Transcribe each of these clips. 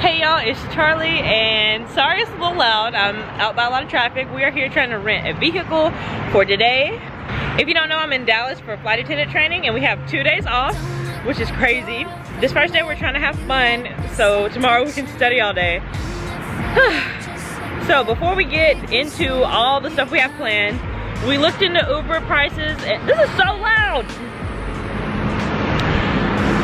Hey y'all, it's Charli, and sorry it's a little loud. I'm out by a lot of traffic. We are here trying to rent a vehicle for today. If you don't know, I'm in Dallas for flight attendant training and we have 2 days off, which is crazy. This first day we're trying to have fun, so tomorrow we can study all day. So before we get into all the stuff we have planned, we looked into Uber prices and this is so loud!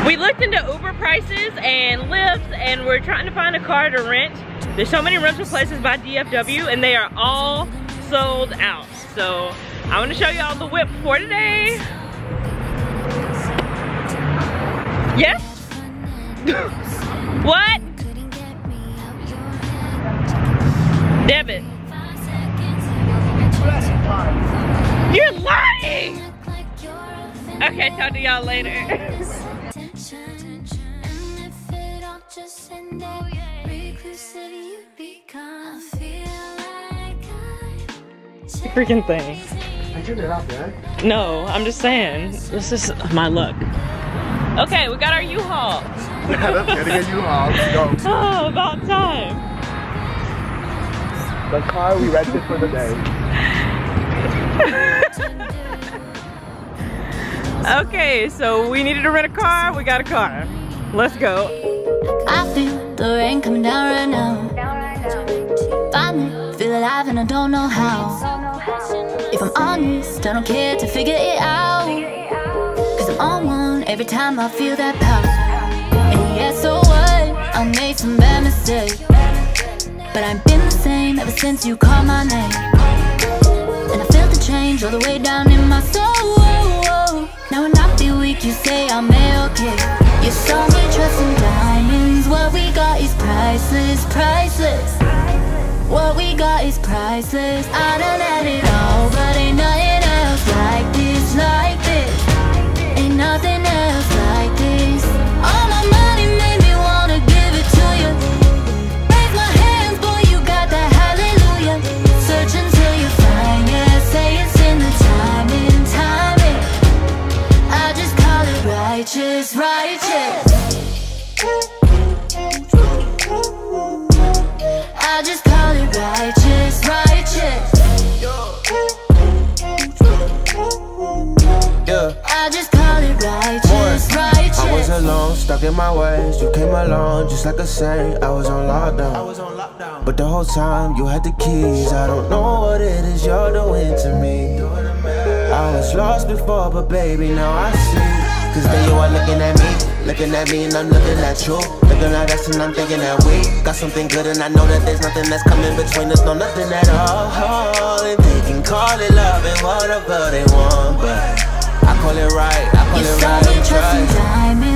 We looked into Uber prices and Lyfts, and we're trying to find a car to rent. There's so many rental places by DFW and they are all sold out. So I want to show y'all the whip for today. Yes? What? Debit. You're lying! Okay, talk to y'all later. Freaking thing. I turned it off, right? No, I'm just saying. This is my luck. Okay, we got our U-Haul. Let's get a U-Haul. Let's go. Oh, about time. The car we rented for the day. Okay, so we needed to rent a car. We got a car. Let's go. I feel the rain coming down right now. Finally feel alive and I don't know how. If I'm honest, I don't care to figure it out, cause I'm on one every time I feel that power. And yeah, so what? I made some bad mistakes, but I ain't been the same ever since you called my name. And I felt the change all the way down in my soul. Now when I feel weak, you say I'm okay. You show me trust in diamonds. What we got is priceless, priceless. What we got is priceless. I done had it all, but ain't nothing else like this, like this. Ain't nothing else like this. All my money made me wanna give it to you. Raise my hands, boy, you got that hallelujah. Search until you find it. Say it's in the timing, timing. I just call it righteous, righteous. I just call it righteous, righteous. Yeah. I just call it righteous, righteous. I was alone, stuck in my ways. You came along, just like a saint. I was on lockdown. But the whole time you had the keys. I don't know what it is you're doing to me. I was lost before, but baby, now I see. Cause then you are looking at me. Looking at me and I'm looking at you. Looking at us and I'm thinking that we got something good, and I know that there's nothing that's coming between us. No, nothing at all. And they can call it love and whatever they want, but I call it right, I call it right.